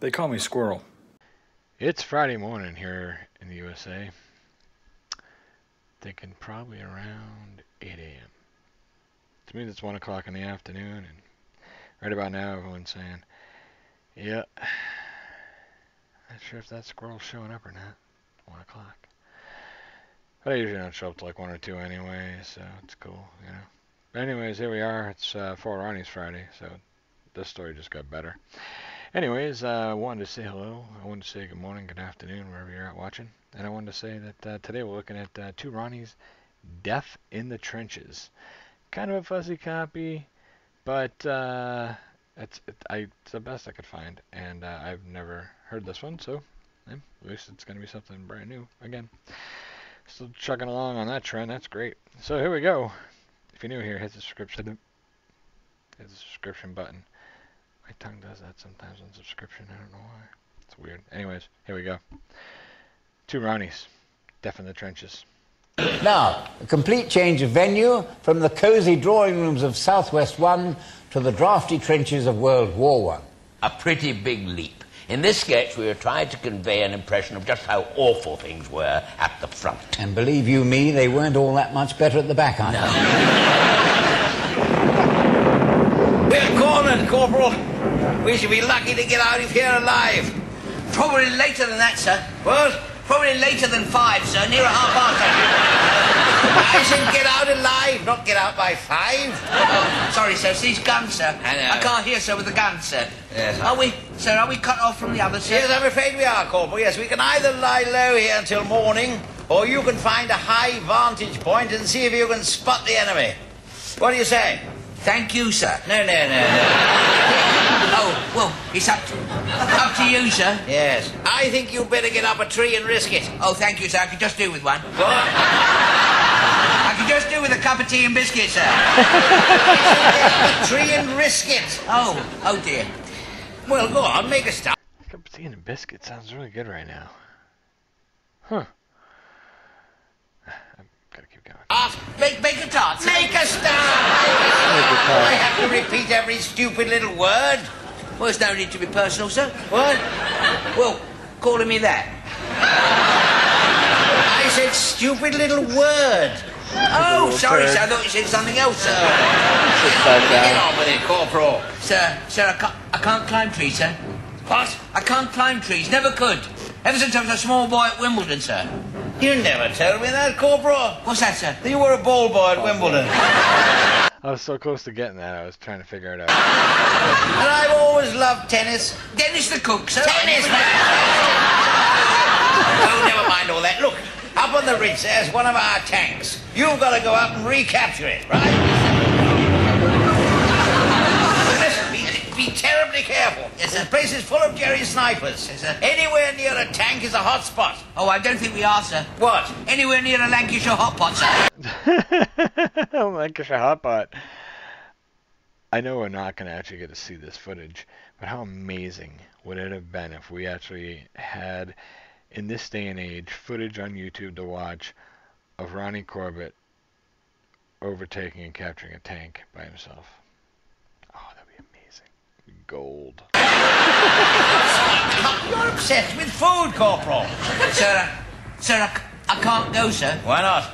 They call me Squirrel. It's Friday morning here in the USA. Thinking probably around 8 a.m. To me, it's 1 o'clock in the afternoon, and right about now, everyone's saying, yeah, not sure if that squirrel's showing up or not. 1 o'clock. But I usually don't show up to like 1 or 2 anyway, so it's cool, you know. But anyways, here we are. It's Four Ronnies Friday, so this story just got better. Anyways, I wanted to say hello. I wanted to say good morning, good afternoon, wherever you're at watching. And I wanted to say that today we're looking at Two Ronnies, Deaf in the Trenches. Kind of a fuzzy copy, but it's the best I could find. And I've never heard this one, so at least it's going to be something brand new again. Still chugging along on that trend. That's great. So here we go. If you're new here, hit the subscription. Hit the subscription button. My tongue does that sometimes on subscription. I don't know why. It's weird. Anyways, here we go. Two Ronnies, Deaf in the Trenches. Now, a complete change of venue from the cosy drawing rooms of Southwest One to the drafty trenches of World War One. A pretty big leap. In this sketch, we were trying to convey an impression of just how awful things were at the front. And believe you me, they weren't all that much better at the back, I know. We're cornered, Corporal. We should be lucky to get out of here alive. Probably later than that, sir. What? Probably later than 5, sir. Nearer 5:30. I said get out alive, not get out by 5. Oh, sorry, sir. It's these guns, sir. I know. I can't hear, sir, with the guns, sir. Yes, are we, sir, are we cut off from the others, sir? Yes, I'm afraid we are, Corporal. Yes, we can either lie low here until morning, or you can find a high vantage point and see if you can spot the enemy. What do you say? Thank you, sir. No, no, no, no. Oh, well, it's up to you, sir. Yes. I think you'd better get up a tree and risk it. Oh, thank you, sir. I could just do with one. What? I could just do with a cup of tea and biscuit, sir. Get up a tree and risk it. Oh, oh dear. Well, go on, make a start. A cup of tea and a biscuit sounds really good right now. Huh. Make a start. Make a start! I have to repeat every stupid little word. Well, there's no need to be personal, sir. What? Well, calling me that. I said stupid little word. Oh, sorry, sir. I thought you said something else, sir. Get on with it, Corporal. Sir, I can't climb trees, sir. What? I can't climb trees. Never could. Ever since I was a small boy at Wimbledon, sir. You never told me that, Corporal. What's that, sir? You were a ball boy at Wimbledon. I was so close to getting that, I was trying to figure it out. And I've always loved tennis. Dennis the Cook, sir. Tennis! Oh, never mind all that. Look, up on the ridge there's one of our tanks. You've got to go up and recapture it, right? Listen, be terribly careful. Yes, sir. This place is full of Jerry snipers. Yes, sir. Anywhere near a tank is a hot spot. Oh, I don't think we are, sir. What? Anywhere near a Lancashire hot pot, sir. Lancashire hot pot. I know we're not going to actually get to see this footage, but how amazing would it have been if we actually had, in this day and age, footage on YouTube to watch of Ronnie Corbett overtaking and capturing a tank by himself. Gold. You're obsessed with food, Corporal. Sir, I can't go, sir. Why not?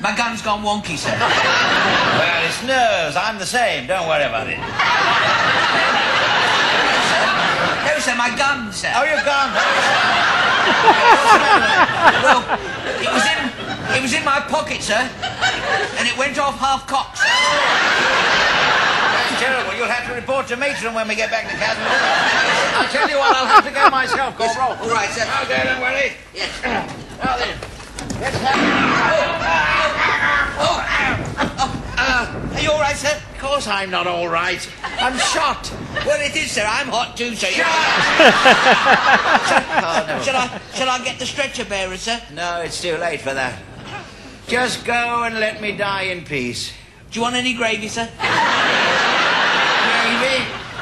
My gun's gone wonky, sir. Well, it's nerves. I'm the same. Don't worry about it. No, sir. No, sir, my gun, sir. Oh, your gun. Well, it was in my pocket, sir, and it went off half-cocked, sir. Terrible. You'll have to report to Matron when we get back to Castle. I'll tell you what, I'll have to go myself, Corporal. Yes. All right, sir. Okay, don't worry. Yes. Now then, let's have it. Are you all right, sir? Of course I'm not all right. I'm shot. Well, it is, sir. I'm hot too, sir. Shut up! Oh, no. Shall I get the stretcher bearer, sir? No, it's too late for that. Just go and let me die in peace. Do you want any gravy, sir?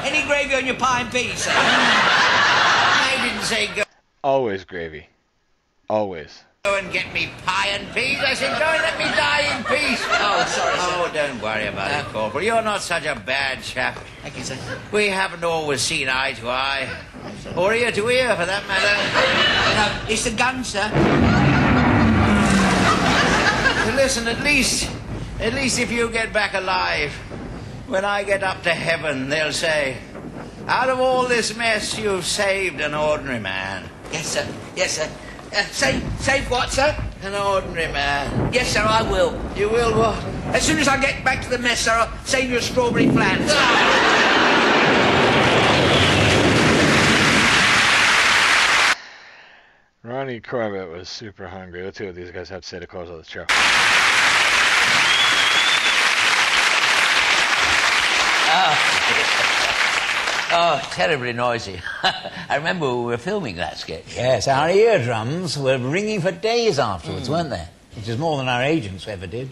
Any gravy on your pie and peas, sir? I didn't say go. Always gravy. Always. Go and get me pie and peas. I said, go and let me die in peace. Oh, sorry, sir. Oh, don't worry about it, Corporal. You're not such a bad chap. Thank you, sir. We haven't always seen eye to eye. Or ear to ear, for that matter. It's the gun, sir. Listen, at least if you get back alive, when I get up to heaven, they'll say, out of all this mess, you've saved an ordinary man. Yes, sir. Yes, sir. Save what, sir? An ordinary man. Yes, sir, I will. You will what? As soon as I get back to the mess, sir, I'll save you a strawberry flan. Ronnie Corbett was super hungry. The two of these guys have to say to close on the show. Oh, terribly noisy. I remember we were filming that sketch. Yes, our eardrums were ringing for days afterwards, weren't they? Which is more than our agents ever did.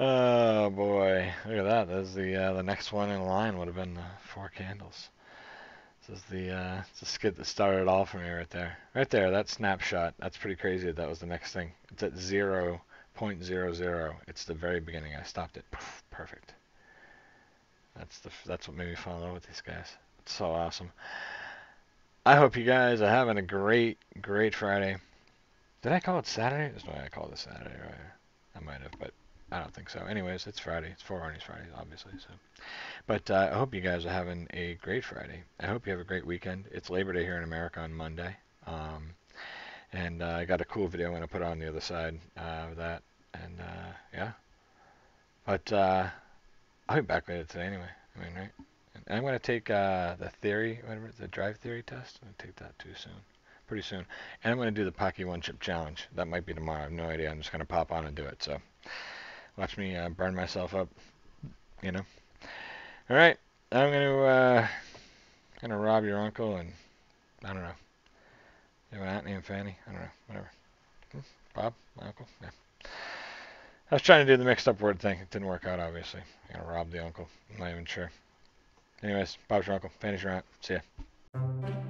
Oh, boy. Look at that. That's the next one in line would have been Four Candles. This is the skit that started it all for me right there. Right there, that snapshot. That's pretty crazy that was the next thing. It's at 0.00. It's the very beginning. I stopped it. Perfect. That's what made me fall in love with these guys. It's so awesome. I hope you guys are having a great, great Friday. Did I call it Saturday? There's no way I called it Saturday, right? I might have, but I don't think so. Anyways, it's Friday. It's Four Ronnies Friday, obviously. So, but I hope you guys are having a great Friday. I hope you have a great weekend. It's Labor Day here in America on Monday. And I got a cool video I'm going to put on the other side of that. And, yeah. But, I'll be back later today anyway. I mean, right? And I'm going to take the theory, whatever, the drive theory test. I'm going to take that too soon. Pretty soon. And I'm going to do the Pocky One Chip Challenge. That might be tomorrow. I have no idea. I'm just going to pop on and do it. So, watch me burn myself up, you know. All right. I'm going to rob your uncle and, I don't know. You have an aunt named Fanny? I don't know. Whatever. Bob? My uncle? Yeah. I was trying to do the mixed up word thing. It didn't work out, obviously. I'm going to rob the uncle. I'm not even sure. Anyways, Bob's your uncle. Fanny's your aunt. See ya.